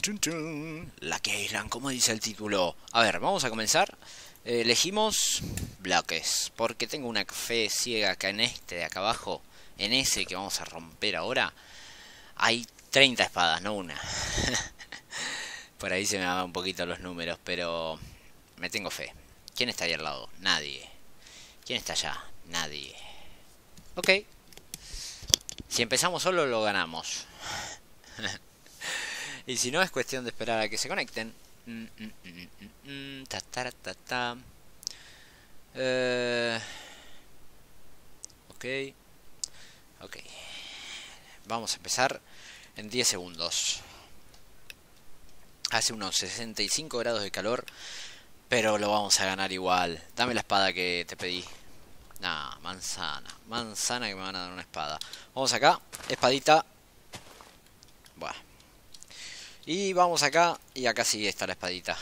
Chun, chun, chun. Lucky Island, como dice el título. A ver, vamos a comenzar. Elegimos bloques, porque tengo una fe ciega acá en este de acá abajo. En ese que vamos a romper ahora hay 30 espadas, no una. Por ahí se me van un poquito los números, pero me tengo fe. ¿Quién está ahí al lado? Nadie. ¿Quién está allá? Nadie. Ok. Si empezamos solo lo ganamos. Y si no, es cuestión de esperar a que se conecten. Ok. Vamos a empezar en 10 segundos. Hace unos 65 grados de calor, pero lo vamos a ganar igual. Dame la espada que te pedí. Nah, manzana. Manzana que me van a dar una espada. Vamos acá, espadita. Buah. Y vamos acá, y acá sí está la espadita.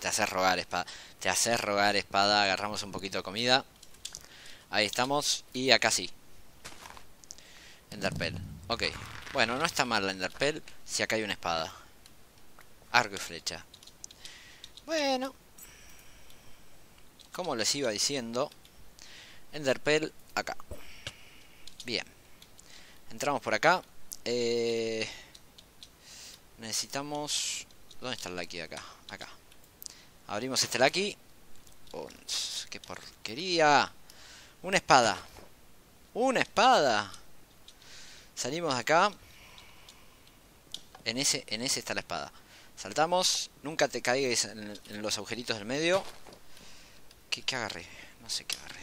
Te haces rogar, espada. Te haces rogar, espada. Agarramos un poquito de comida. Ahí estamos, y acá sí. Enderpearl. Ok. Bueno, no está mal la Enderpearl si acá hay una espada. Arco y flecha. Bueno. Como les iba diciendo, Enderpearl acá. Bien. Entramos por acá. Necesitamos... ¿Dónde está el Lucky? Acá. Acá. Abrimos este Lucky. Oh, ¡qué porquería! Una espada. ¡Una espada! Salimos de acá. En ese está la espada. Saltamos. Nunca te caigas en los agujeritos del medio. ¿Qué agarré? No sé qué agarré.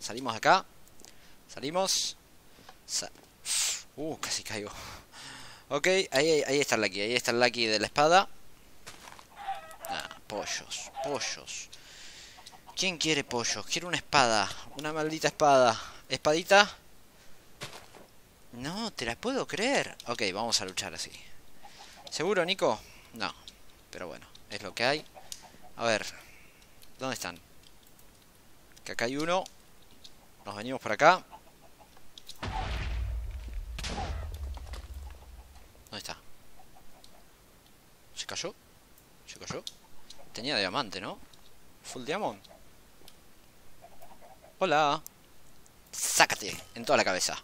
Salimos de acá. Salimos. Casi caigo. Ok, ahí está el Lucky. Ahí está el Lucky de la espada. Ah, pollos. Pollos. ¿Quién quiere pollos? Quiero una espada. Una maldita espada. Espadita. No, te la puedo creer. Ok, vamos a luchar así. ¿Seguro, Nico? No. Pero bueno, es lo que hay. A ver, ¿dónde están? Que acá hay uno. Nos venimos por acá. ¿Dónde está? ¿Se cayó? ¿Se cayó? Tenía diamante, ¿no? Full diamond. Hola. Sácate en toda la cabeza.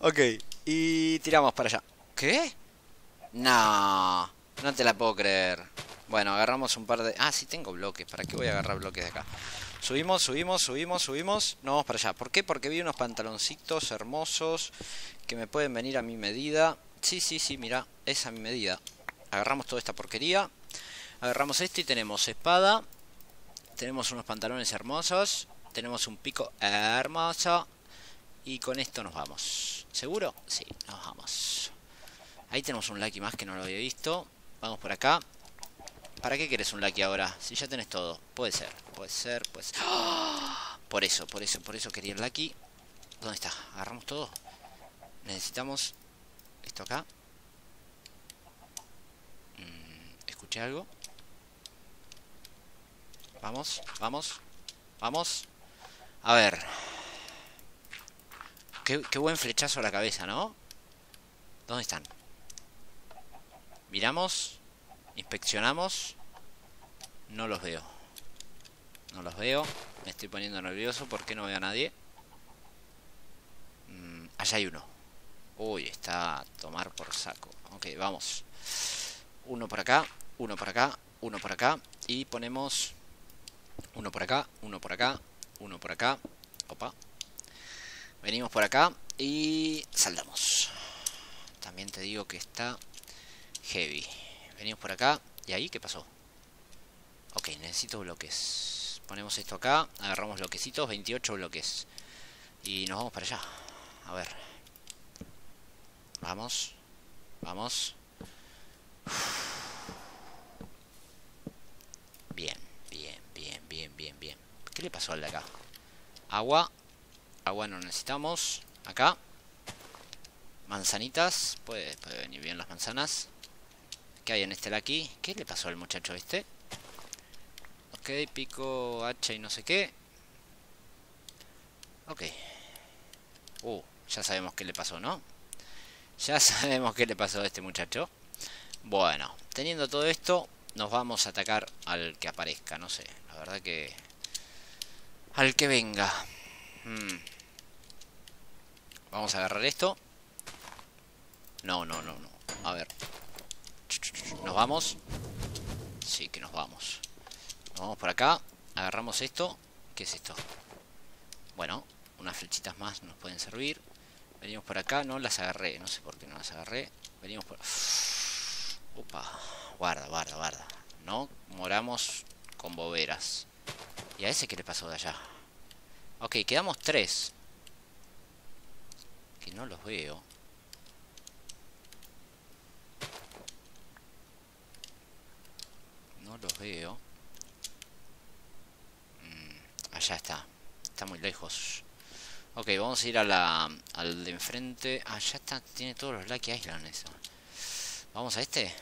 Ok, y tiramos para allá. ¿Qué? No, no te la puedo creer. Bueno, agarramos un par de... Ah, sí, tengo bloques. ¿Para qué voy a agarrar bloques de acá? Subimos, subimos, subimos, subimos. No, vamos para allá. ¿Por qué? Porque vi unos pantaloncitos hermosos que me pueden venir a mi medida. Sí, sí, sí, mira, es a mi medida. Agarramos toda esta porquería. Agarramos este y tenemos espada. Tenemos unos pantalones hermosos. Tenemos un pico hermoso. Y con esto nos vamos. ¿Seguro? Sí, nos vamos. Ahí tenemos un Lucky más que no lo había visto. Vamos por acá. ¿Para qué querés un Lucky ahora? Si ya tenés todo. Puede ser, puede ser, puede ser. ¡Oh! Por eso quería el Lucky. ¿Dónde está? ¿Agarramos todo? Necesitamos esto acá. ¿Escuché algo? Vamos, vamos, vamos. A ver... Qué buen flechazo a la cabeza, ¿no? ¿Dónde están? Miramos. Inspeccionamos. No los veo. No los veo. Me estoy poniendo nervioso porque no veo a nadie. Allá hay uno. Uy, está a tomar por saco. Ok, vamos. Uno por acá. Uno por acá. Uno por acá. Y ponemos... Uno por acá. Uno por acá. Uno por acá. Opa. Venimos por acá y saltamos. También te digo que está heavy. Venimos por acá. ¿Y ahí qué pasó? Ok, necesito bloques. Ponemos esto acá. Agarramos bloquecitos. 28 bloques. Y nos vamos para allá. A ver. Vamos. Vamos. Bien, bien, bien, bien, bien, bien. ¿Qué le pasó al de acá? Agua. Agua no necesitamos. Acá. Manzanitas. Puede venir bien las manzanas. ¿Qué hay en este Lucky? ¿Qué le pasó al muchacho este? Ok, pico, hacha y no sé qué. Ok. Ya sabemos qué le pasó, ¿no? Ya sabemos qué le pasó a este muchacho. Bueno, teniendo todo esto, nos vamos a atacar al que aparezca. No sé, la verdad que... al que venga. Vamos a agarrar esto. No. A ver. Nos vamos. Sí, que nos vamos. Nos vamos por acá. Agarramos esto. ¿Qué es esto? Bueno, unas flechitas más nos pueden servir. Venimos por acá. No las agarré. No sé por qué no las agarré. Venimos por... Opa. Guarda. No moramos con boberas. ¿Y a ese qué le pasó de allá? Ok, quedamos 3. Que no los veo. No los veo. Allá está. Está muy lejos. Ok, vamos a ir a al de enfrente. Allá está. Tiene todos los Lucky Islands eso. Vamos a este.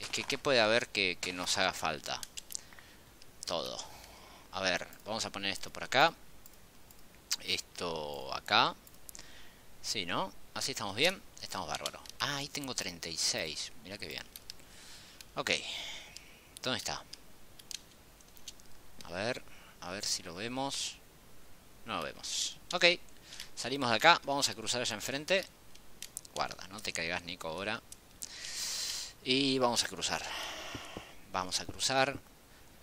Es que ¿qué puede haber que nos haga falta? Todo. A ver, vamos a poner esto por acá. Esto acá. Sí, ¿no? Así estamos bien. Estamos bárbaros. Ah, ahí tengo 36. Mirá qué bien. Ok. ¿Dónde está? A ver si lo vemos. No lo vemos. Ok. Salimos de acá. Vamos a cruzar allá enfrente. Guarda, no te caigas, Nico, ahora. Y vamos a cruzar. Vamos a cruzar.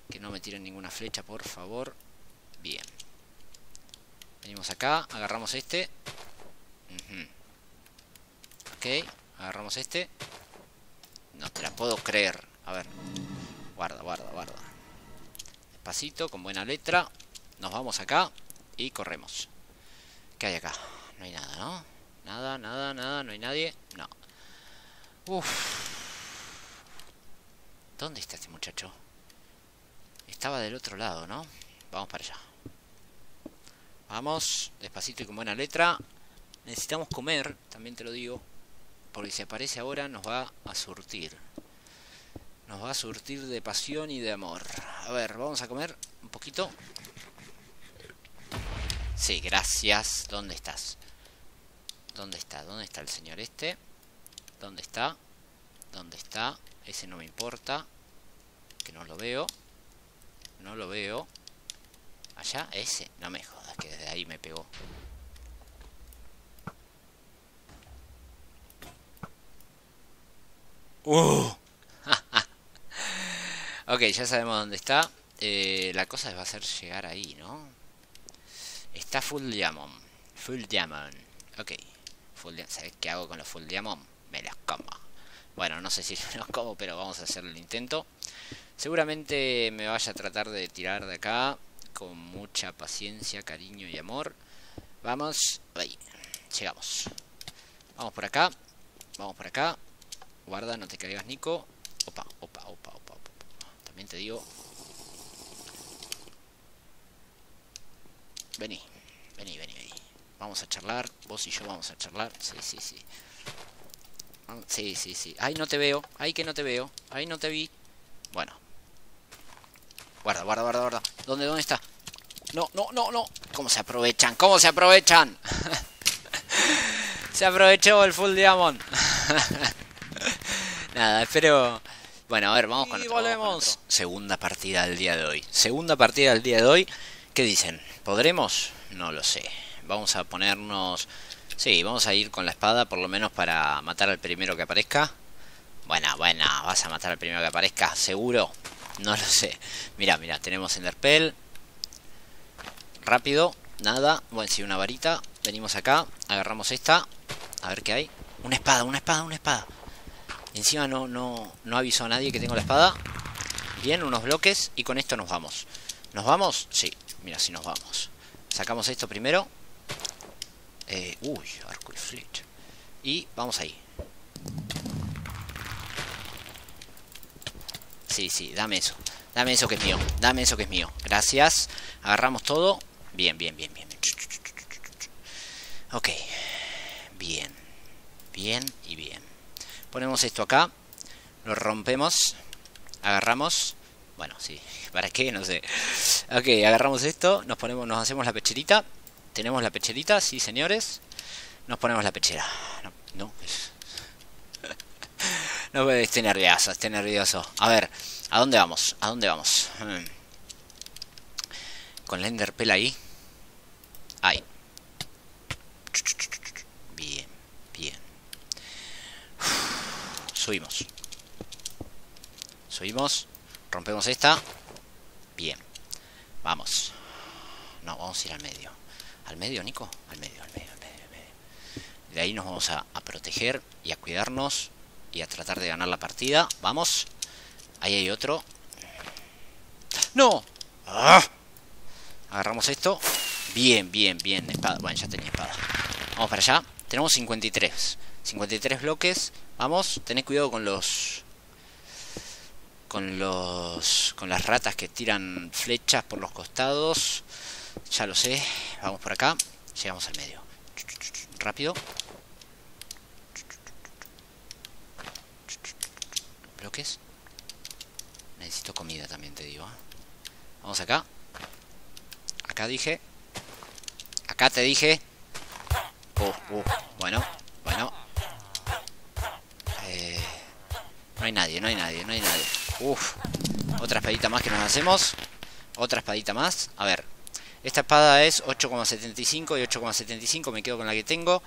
Que no me tiren ninguna flecha, por favor. Bien. Venimos acá. Agarramos este. Ok. Agarramos este. No te la puedo creer. A ver. Guarda. Despacito, con buena letra. Nos vamos acá. Y corremos. ¿Qué hay acá? No hay nada, ¿no? Nada. No hay nadie. No. Uff. ¿Dónde está este muchacho? Estaba del otro lado, ¿no? Vamos para allá. Vamos, despacito y con buena letra. Necesitamos comer, también te lo digo. Porque si aparece ahora nos va a surtir. Nos va a surtir de pasión y de amor. A ver, vamos a comer un poquito. Sí, gracias. ¿Dónde estás? ¿Dónde está? ¿Dónde está el señor este? ¿Dónde está? ¿Dónde está? Ese no me importa. Que no lo veo. No lo veo. Allá, ese, no me jodas, que desde ahí me pegó. Ok, ya sabemos dónde está. La cosa va a ser llegar ahí, ¿no? Está full diamond. Ok. ¿Sabes qué hago con los full diamond? Me los como. Bueno, no sé si me los como, pero vamos a hacer el intento. Seguramente me vaya a tratar de tirar de acá con mucha paciencia, cariño y amor. Vamos. Ahí. Llegamos. Vamos por acá. Guarda, no te caigas, Nico. Opa. También te digo. Vení. Vamos a charlar. Vos y yo vamos a charlar. Sí. Ay, no te veo. Ay, no te vi. Bueno. Guarda. ¿Dónde está? No. ¿Cómo se aprovechan? Se aprovechó el full diamond. Nada, espero... Bueno, a ver, vamos con otro. Y volvemos. Segunda partida del día de hoy. ¿Qué dicen? ¿Podremos? No lo sé. Vamos a ponernos... Sí, vamos a ir con la espada, por lo menos para matar al primero que aparezca. Bueno, vas a matar al primero que aparezca, seguro. No lo sé. Mira, tenemos enderpearl. Rápido, nada. Bueno, sí, una varita. Venimos acá, agarramos esta. A ver qué hay. Una espada. Encima no avisó a nadie que tengo la espada. Bien, unos bloques y con esto nos vamos. ¿Nos vamos? Sí, mira, sí nos vamos. Sacamos esto primero. Uy, arco y flecha. Y vamos ahí. Sí, dame eso que es mío. Gracias. Agarramos todo. Bien. Ok. Bien. Ponemos esto acá. Lo rompemos. Agarramos. Bueno, sí. ¿Para qué? No sé. Ok, agarramos esto. Nos hacemos la pecherita. Tenemos la pecherita, sí señores. Nos ponemos la pechera. no. No, estoy nervioso, estoy nervioso. A ver, ¿a dónde vamos? ¿A dónde vamos? Con la enderpearl ahí. Ahí. Bien, bien. Subimos. Subimos. Rompemos esta. Bien. Vamos. No, vamos a ir al medio. ¿Al medio, Nico? Al medio, al medio, al medio, al medio. De ahí nos vamos a proteger y a cuidarnos y a tratar de ganar la partida. Vamos. Ahí hay otro. ¡No! ¡Ah! Agarramos esto. Bien, bien, bien. Espada. Bueno, ya tenía espada. Vamos para allá. Tenemos 53. 53 bloques. Vamos. Tened cuidado con los... con las ratas que tiran flechas por los costados. Ya lo sé. Vamos por acá. Llegamos al medio. Rápido. Bloques. Necesito comida también, te digo. Vamos acá. Acá dije. Acá te dije. Bueno, bueno. No hay nadie, no hay nadie, no hay nadie. Uff. Otra espadita más que nos hacemos. Otra espadita más. A ver. Esta espada es 8,75 y 8,75. Me quedo con la que tengo.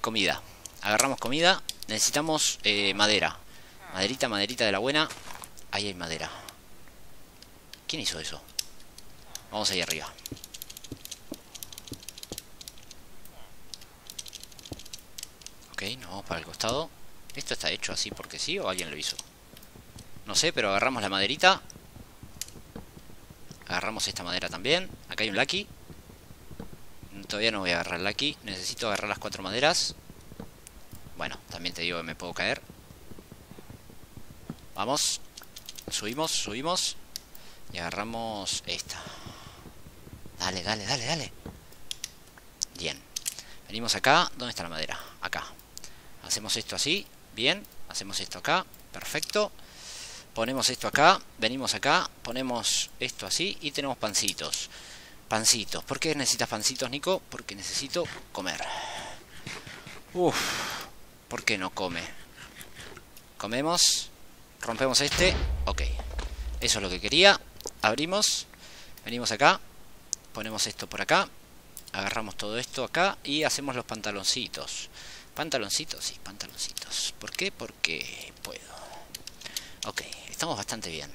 Comida. Agarramos comida. Necesitamos madera. Maderita, maderita de la buena. Ahí hay madera. ¿Quién hizo eso? Vamos ahí arriba. Ok, nos vamos para el costado. ¿Esto está hecho así porque sí o alguien lo hizo? No sé, pero agarramos la maderita. Agarramos esta madera también. Acá hay un Lucky. Todavía no voy a agarrar el Lucky. Necesito agarrar las 4 maderas. Bueno, también te digo que me puedo caer. Vamos. Subimos, subimos. Y agarramos esta. Dale, dale, dale, dale. Bien. Venimos acá. ¿Dónde está la madera? Acá. Hacemos esto así. Bien. Hacemos esto acá. Perfecto. Ponemos esto acá. Venimos acá. Ponemos esto así. Y tenemos pancitos. Pancitos. ¿Por qué necesitas pancitos, Nico? Porque necesito comer. Uff. ¿Por qué no come? Comemos. Rompemos este. Ok. Eso es lo que quería. Abrimos. Venimos acá. Ponemos esto por acá. Agarramos todo esto acá. Y hacemos los pantaloncitos. Pantaloncitos, sí, pantaloncitos. ¿Por qué? Porque puedo. Ok, estamos bastante bien.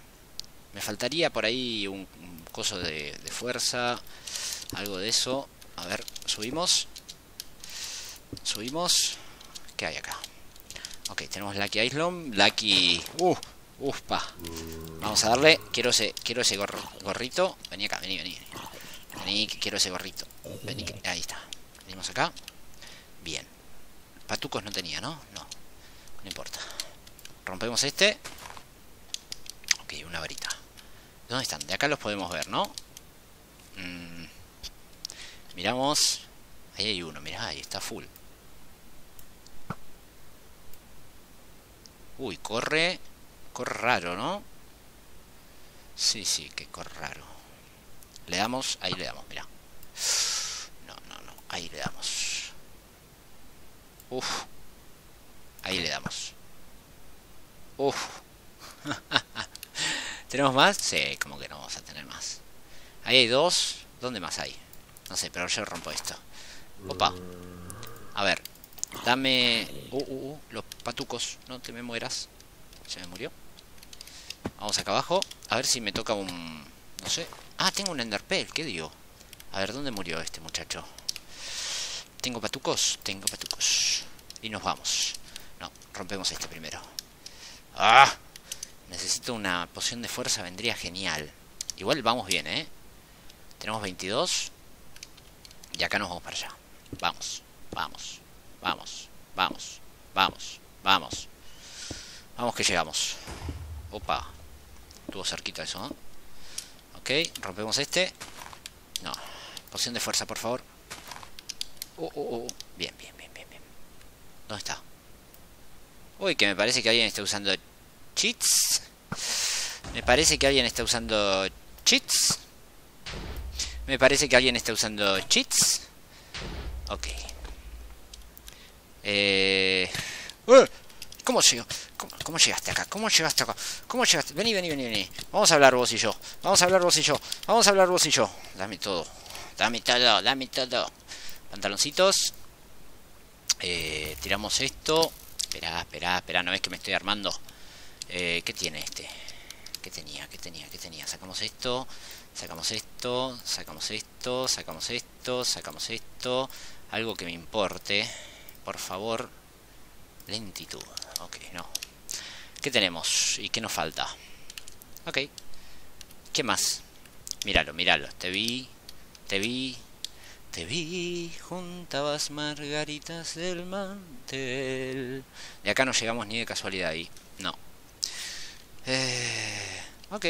Me faltaría por ahí un coso de fuerza. Algo de eso. A ver, subimos. Subimos. ¿Qué hay acá? Ok, tenemos Lucky Island. Lucky... ¡Uspa! Vamos a darle. Quiero ese gorrito. Vení acá, vení, vení. Vení, quiero ese gorrito. Vení, ahí está. Venimos acá. Bien. Patucos no tenía, ¿no? No. No importa. Rompemos este. Ok, una varita. ¿Dónde están? De acá los podemos ver, ¿no? Miramos. Ahí hay uno, mirá, ahí está full. Uy, corre. Corre raro, ¿no? Sí, sí, que corre raro. Le damos, ahí le damos, mirá. No, no, no, ahí le damos. Uf. Ahí le damos. Uf. ¿Tenemos más? Sí, como que no vamos a tener más. Ahí hay dos. ¿Dónde más hay? No sé, pero yo rompo esto. Opa. A ver. Dame... los patucos. No te me mueras. Se me murió. Vamos acá abajo. A ver si me toca un... No sé. Ah, tengo un enderpearl. ¿Qué digo? A ver, ¿dónde murió este muchacho? Tengo patucos. Tengo patucos. Y nos vamos. No, rompemos este primero. ¡Ah! Necesito una poción de fuerza. Vendría genial. Igual vamos bien, ¿eh? Tenemos 22. Y acá nos vamos para allá. Vamos. Vamos. Vamos. Vamos. Vamos. Vamos. Vamos que llegamos. Opa. Estuvo cerquita eso, ¿no? Ok, rompemos este. No. Poción de fuerza, por favor. Bien, bien, bien, bien, bien. ¿Dónde está? Uy, que me parece que alguien está usando cheats. Me parece que alguien está usando cheats. Me parece que alguien está usando cheats. Ok. ¿Cómo llegaste acá? ¿Cómo llegaste? Vení. Vamos a hablar vos y yo. Dame todo. Dame todo. Pantaloncitos. Tiramos esto. Esperá. No ves que me estoy armando. ¿Qué tiene este? ¿Qué tenía? Sacamos esto. Algo que me importe. Por favor. Lentitud. Ok, no. ¿Qué tenemos? ¿Y qué nos falta? Ok. ¿Qué más? Míralo. Te vi, juntabas margaritas del mantel. De acá no llegamos ni de casualidad ahí. No. Ok.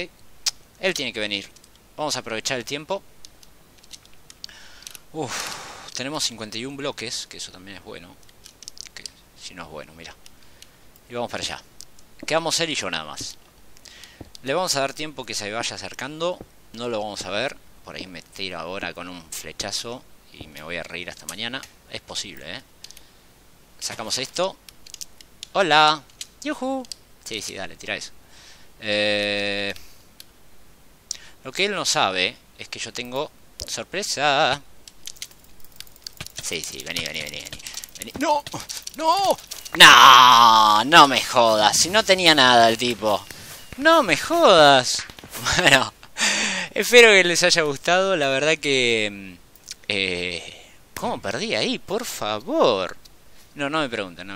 Él tiene que venir. Vamos a aprovechar el tiempo. Uf, tenemos 51 bloques, que eso también es bueno. Que si no es bueno, mira. Y vamos para allá. Quedamos él y yo nada más. Le vamos a dar tiempo que se vaya acercando. No lo vamos a ver. Por ahí me tiro ahora con un flechazo y me voy a reír hasta mañana. Es posible, ¿eh? Sacamos esto. ¡Hola! ¡Yujú! Sí, dale, tira eso. Lo que él no sabe es que yo tengo... ¡Sorpresa! Sí, vení. ¡No! No me jodas. Si no tenía nada el tipo. No me jodas. Bueno... Espero que les haya gustado, la verdad que... ¿Cómo perdí ahí? Por favor. No me pregunten.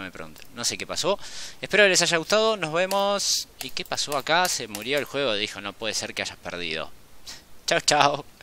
No sé qué pasó. Espero que les haya gustado, nos vemos. ¿Y qué pasó acá? Se murió el juego, dijo, no puede ser que hayas perdido. Chao.